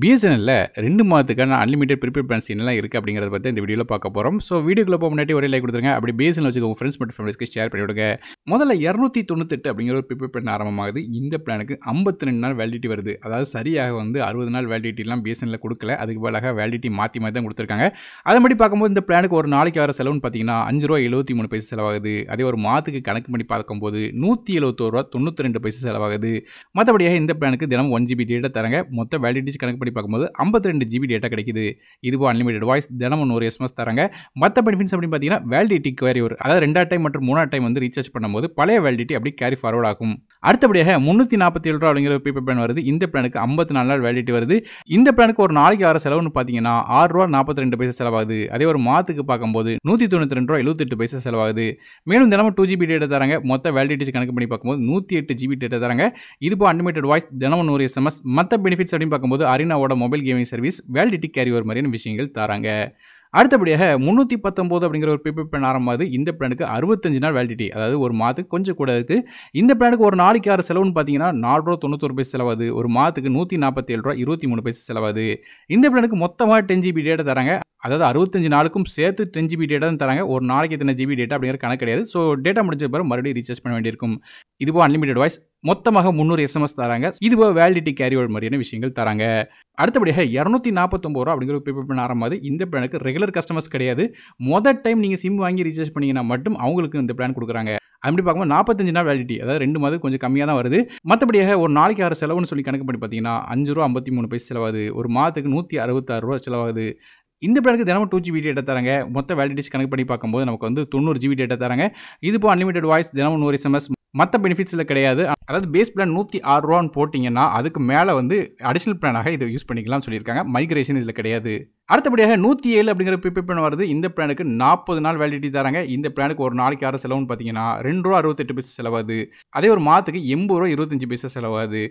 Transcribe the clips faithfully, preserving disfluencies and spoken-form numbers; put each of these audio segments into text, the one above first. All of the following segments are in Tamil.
B S N L ரெண்டு மாதத்துக்கான அன்லிமிட்டட் ப்ரீபெய்ட் பிளான்ஸ் என்னெல்லாம் இருக்குது அப்படிங்கிறத பற்றி இந்த வீடியோவில் பார்க்க போகிறோம். ஸோ வீடியோக்குள்ள போக முன்னாடி ஒரே லைக் கொடுத்துருங்க. அப்படி B S N L வச்சுக்க உங்கள் ஃப்ரெண்ட்ஸ் மற்றும் ஃபேமிலிஸ்க்கு ஷேர் பண்ணிவிடுங்க. முதல்ல இரநூத்தி தொண்ணூத்தெட்டு அப்படிங்கிற ஒரு ப்ரீபெய்ட் பிளான் ஆரம்பமாகுது. இந்த பிளானுக்கு ஐம்பத்தி ரெண்டு நாள் வேலிடிட்டி வருது. அதாவது சரியாக வந்து அறுபது நாள் வேலிடிட்டிலாம் B S N L கொடுக்கல, அதுக்கு பதிலாக வேலிடிட்டி மாற்றி மாதிரி தான் கொடுத்துருக்காங்க. அதை மாதிரி பார்க்கும்போது இந்த பிளானுக்கு ஒரு நாளைக்கு வர செலவுன்னு பார்த்தீங்கன்னா அஞ்சு ரூபா எழுபத்தி மூணு பைசா செலவாகுது. அதே ஒரு மாதத்துக்கு கணக்கு பண்ணி பார்க்கும்போது நூற்றி எழுபத்தோரு ரூபா தொண்ணூற்றி ரெண்டு பைசா செலவாகுது. மற்றபடியாக இந்த பிளானுக்கு தினம் ஒன் ஜிபி டேட்டா தராங்க. மொத்த வேலிடிட்டி கணக்கு பண்ணி பார்க்கும்போது ஐம்பத்தி ரெண்டு ஜிபி டேட்டா கிடைக்குது. இதுவும் அன்லிமிடெட் வாய்ஸ் தினம் நூறு எஸ்எம்எஸ் தராங்க. மற்ற பெனிஃபிட்ஸ் அப்படின்னு பார்த்தீங்கன்னா வேலிடிட்டி கேரி ஒரு அதாவது ரெண்டாவது டைம் மற்றும் மூணாவது டைம் வந்து ரீசார்ஜ் பண்ணும்போது பழைய வேலிடிட்டி அப்படி கேரி ஃபார்வர்ட் ஆகும். அடுத்தபடியாக முன்னூற்றி நாற்பத்தி ஏழு ரூபா அப்படிங்கிற ப்ரீபெய்ட் பிளான் வருது. இந்த பிளானுக்கு ஐம்பத்தி நாலு நாள் வேலிடிட்டி வருது. இந்த பிளானுக்கு ஒரு நாளைக்கு வர செலவுன்னு பார்த்தீங்கன்னா ஆறு ரூபா நாற்பத்தி ரெண்டு பைசா செலவாகுது. அதே ஒரு மாதத்துக்கு பார்க்கும்போது நூற்றி தொண்ணூற்றி ரெண்டு ரூபா எழுபத்தெட்டு பைசா செலவாகுது. மேலும் தினமும் டூ ஜிபி டேட்டா தராங்க. மொத்த வேலிடிட்டி கணக்கு பண்ணி பார்க்கும்போது நூற்றி எட்டு ஜிபி டேட்டா தராங்க. இது போல் அன்லிமிடெட் வாய்ஸ் தினமும் நூறு எஸ்எம்எஸ். மற்ற பெனிஃபிட்ஸ் அப்படின்னு பார்க்கும்போது அரினாவோட mobile gaming service validity carry ஒரு மாதிரியான விஷயங்கள் தராங்க. அடுத்தபடியாக முந்நூற்றி பத்தொம்போது அப்படிங்கிற ஒரு ப்ரீபெய்ட் பிளான் ஆரம்பமாகுது. இந்த பிளானுக்கு அறுபத்தஞ்சு நாள் வேலிடிட்டி, அதாவது ஒரு மாதத்துக்கு கொஞ்சம் கூட இருக்குது. இந்த பிளானுக்கு ஒரு நாளைக்கு ஆறு செலவுன்னு பார்த்தீங்கன்னா நாலு ரூபா தொண்ணூத்தொரு பைசா செலவாது. ஒரு மாதத்துக்கு நூற்றி நாற்பத்தி ஏழு ரூபா இருபத்தி மூணு பைசா செலவாது. இந்த பிளானுக்கு மொத்தமாக டென் ஜிபி டேட்டா தராங்க. அதாவது அறுபத்தஞ்சு நாளுக்கும் சேர்த்து டென் ஜிபி டேட்டா தான் தராங்க. ஒரு நாளைக்கு எத்தனை ஜிபி டேட்டா அப்படிங்கிற கணக்கு கிடையாது. ஸோ டேட்டா முடிஞ்ச பிறகு மறுபடியும் ரீசார்ஜ் பண்ண வேண்டியிருக்கும். இதுபோல் அன்லிமிடெட் வாய்ஸ் மொத்தமாக முந்நூறு எஸ்எம்எஸ் தராங்க. இதுபோல் வேலிடிட்டி கேரியோட மாதிரியான விஷயங்கள் தராங்க. அடுத்தபடியாக இரநூத்தி நாற்பத்தொம்பது ரூபா அப்படிங்கிற ப்ரீபெய்ட் பிளான் ஆரம்பமாகுது. இந்த பிளானுக்கு ரெகுலர் கஸ்டமர்ஸ் கிடையாது. மொதல் டைம் நீங்கள் சிம் வாங்கி ரீசார்ஜ் பண்ணிங்கன்னா மட்டும் அவங்களுக்கு இந்த பிளான் கொடுக்குறாங்க. அப்படி பார்க்கும்போது நாற்பத்தஞ்சு நாள் வேலிடிட்டி, அதாவது ரெண்டு மாதம் கொஞ்சம் கம்மியாக தான் வருது. மற்றபடியாக ஒரு நாளைக்கு ஆறு செலவுன்னு சொல்லி கணக்கு பண்ணி பார்த்தீங்கன்னா அஞ்சு ரூபா ஐம்பத்தி மூணு பைசா செலவாகுது. ஒரு மாதத்துக்கு நூற்றி அறுபத்தாறு ரூபா செலவாகுது. இந்த பிளானுக்கு தினமும் டூ ஜிபி டேட்டா தராங்க. மொத்த வேலிடிட்டி கணக்கு பண்ணி பார்க்கும்போது நமக்கு வந்து தொண்ணூறு ஜிபி டேட்டா தராங்க. இதுபோல் அன்லிமிடெட் வாய்ஸ் தினமும் நூறு எஸ்எம்எஸ். மற்ற பெனிஃபிட்ஸில் கிடையாது. அதாவது பேஸ் பிளான் நூற்றி ஆறு ரூபான்னு போட்டிங்கன்னா அதுக்கு மேலே வந்து அடிஷ்னல் பிளானாக இதை யூஸ் பண்ணிக்கலாம்னு சொல்லியிருக்காங்க. மைக்ரேஷன் இதில் கிடையாது. அடுத்தபடியாக நூற்றி ஏழு அப்படிங்கிற ப்ரீபெய்ட் பிளான் வருது. இந்த பிளானுக்கு நாற்பது நாள் வேலிடிட்டி தராங்க. இந்த பிளானுக்கு ஒரு நாளைக்கு ஆறு செலவுன்னு பார்த்தீங்கன்னா ரெண்டு ரூபா அறுபத்தெட்டு பைசா செலவாது. அதே ஒரு மாதத்துக்கு எண்பது ரூபா இருபத்தஞ்சு பைசா செலவாது.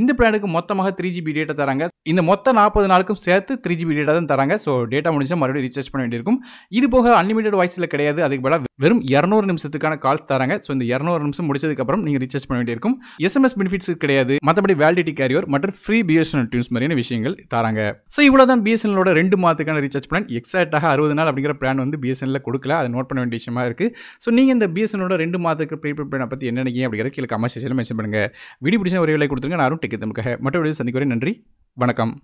இந்த பிளானுக்கு மொத்தமாக த்ரீ ஜிபி டேட்டா தராங்க. இந்த மொத்த நாற்பது நாளுக்கும் சேர்த்து த்ரீ ஜிபி டேட்டா தான் தராங்க. ஸோ டேட்டா முடிஞ்சால் மறுபடியும் ரீசார்ஜ் பண்ண வேண்டியிருக்கும். இது போக அன்லிமிடெட் வாய்ஸில் கிடையாது. அதுக்கு பதிலாக வெறும் இரநூறு நிமிஷத்துக்கான கால்ஸ் தராங்க. ஸோ இந்த இரநூறு நிமிஷம் முடிச்சதுக்கப்புறம் நீங்கள் ரீசார்ஜ் பண்ண வேண்டியிருக்கும். எஸ்எம்எஸ் பெனிஃபிட்ஸ் கிடையாது. மற்றபடி வேலிடிட்டி கேரியர் மற்றும் free B S N L tunes மாதிரியான விஷயங்கள் தராங்க. ஸோ இவ்வளோ தான் B S N L ரெண்டு மாதத்துக்கான ரீசார்ஜ் பிளான். எக்ஸாக்டாக அறுபது நாள் அப்படிங்கிற பிளான் வந்து B S N L கொடுக்கல. அதை நோட் பண்ண வேண்டிய விஷயமா இருக்குது. ஸோ நீங்கள் இந்த B S N L ரெண்டு மாதத்துக்கு ப்ரீபெய்ட் பிளானை பற்றி என்ன நினைக்கிறீங்க அப்படிங்கிற கீழே கமெண்ட் செக்ஷனில் மென்ஷன் பண்ணுங்கள். வீடியோ பிடிச்சா ஒரு லைக் கொடுத்துருங்க. நான் டெக் தமிழுக்காக மற்றவர்கள் சந்திக்கிறேன். நன்றி, வணக்கம்.